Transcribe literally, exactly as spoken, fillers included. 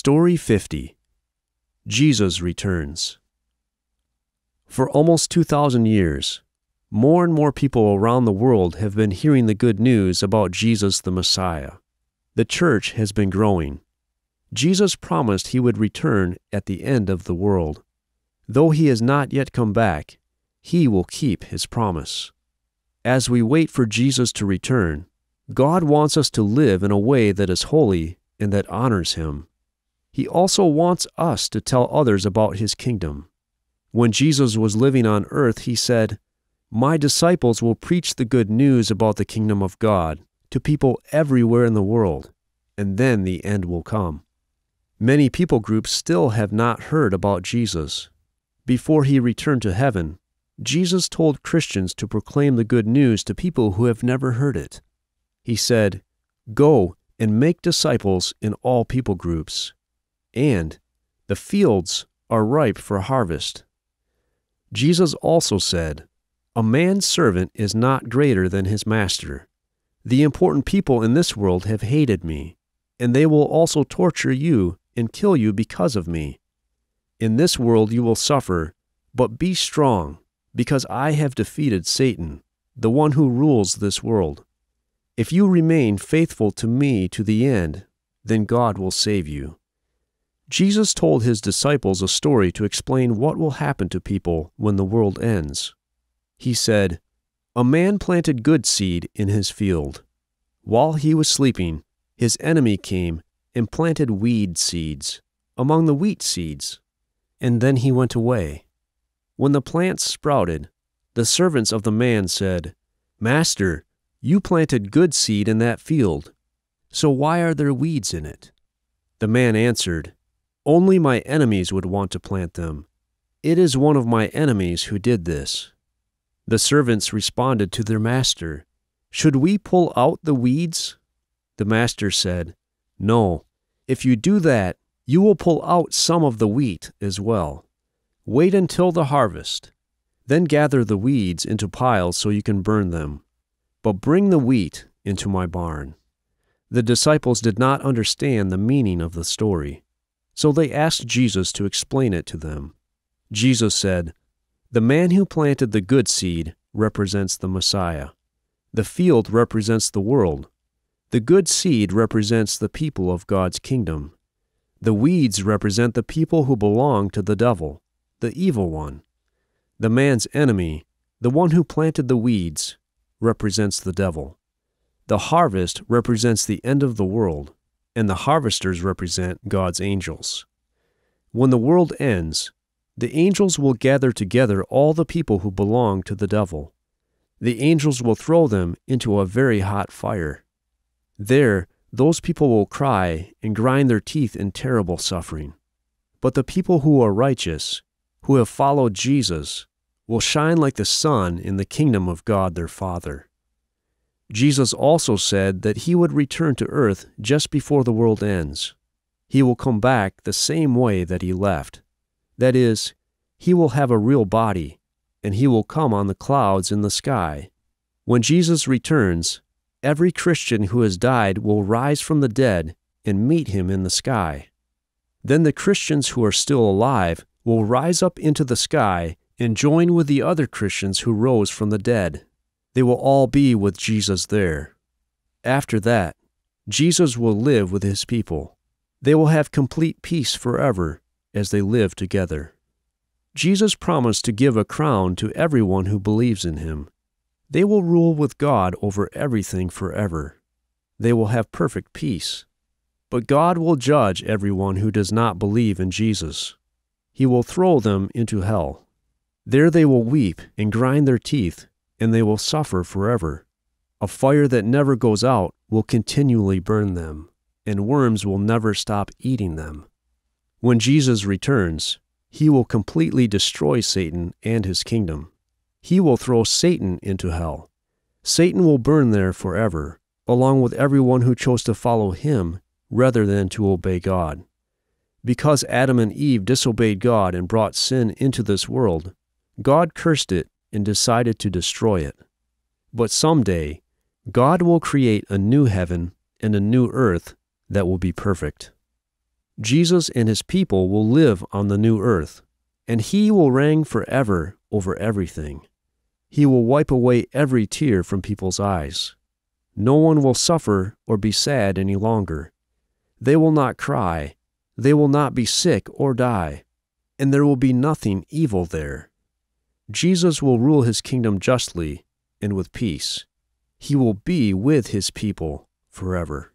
Story fifty. Jesus Returns. For almost two thousand years, more and more people around the world have been hearing the good news about Jesus the Messiah. The church has been growing. Jesus promised he would return at the end of the world. Though he has not yet come back, he will keep his promise. As we wait for Jesus to return, God wants us to live in a way that is holy and that honors him. He also wants us to tell others about his kingdom. When Jesus was living on earth, he said, "My disciples will preach the good news about the kingdom of God to people everywhere in the world, and then the end will come." Many people groups still have not heard about Jesus. Before he returned to heaven, Jesus told Christians to proclaim the good news to people who have never heard it. He said, "Go and make disciples in all people groups." And the fields are ripe for harvest. Jesus also said, "A man's servant is not greater than his master. The important people in this world have hated me, and they will also torture you and kill you because of me. In this world you will suffer, but be strong, because I have defeated Satan, the one who rules this world. If you remain faithful to me to the end, then God will save you." Jesus told his disciples a story to explain what will happen to people when the world ends. He said, "A man planted good seed in his field. While he was sleeping, his enemy came and planted weed seeds among the wheat seeds, and then he went away. When the plants sprouted, the servants of the man said, 'Master, you planted good seed in that field, so why are there weeds in it?' The man answered, 'Only my enemies would want to plant them. It is one of my enemies who did this.' The servants responded to their master, 'Should we pull out the weeds?' The master said, 'No, if you do that, you will pull out some of the wheat as well. Wait until the harvest. Then gather the weeds into piles so you can burn them, but bring the wheat into my barn.'" The disciples did not understand the meaning of the story, so they asked Jesus to explain it to them. Jesus said, "The man who planted the good seed represents the Messiah. The field represents the world. The good seed represents the people of God's kingdom. The weeds represent the people who belong to the devil, the evil one. The man's enemy, the one who planted the weeds, represents the devil. The harvest represents the end of the world, and the harvesters represent God's angels. When the world ends, the angels will gather together all the people who belong to the devil. The angels will throw them into a very hot fire. There, those people will cry and grind their teeth in terrible suffering. But the people who are righteous, who have followed Jesus, will shine like the sun in the kingdom of God their Father." Jesus also said that he would return to earth just before the world ends. He will come back the same way that he left. That is, he will have a real body, and he will come on the clouds in the sky. When Jesus returns, every Christian who has died will rise from the dead and meet him in the sky. Then the Christians who are still alive will rise up into the sky and join with the other Christians who rose from the dead. They will all be with Jesus there. After that, Jesus will live with his people. They will have complete peace forever as they live together. Jesus promised to give a crown to everyone who believes in him. They will rule with God over everything forever. They will have perfect peace. But God will judge everyone who does not believe in Jesus. He will throw them into hell. There they will weep and grind their teeth, and they will suffer forever. A fire that never goes out will continually burn them, and worms will never stop eating them. When Jesus returns, he will completely destroy Satan and his kingdom. He will throw Satan into hell. Satan will burn there forever, along with everyone who chose to follow him rather than to obey God. Because Adam and Eve disobeyed God and brought sin into this world, God cursed it and decided to destroy it. But someday, God will create a new heaven and a new earth that will be perfect. Jesus and his people will live on the new earth, and he will reign forever over everything. He will wipe away every tear from people's eyes. No one will suffer or be sad any longer. They will not cry. They will not be sick or die, and there will be nothing evil there. Jesus will rule his kingdom justly and with peace. He will be with his people forever.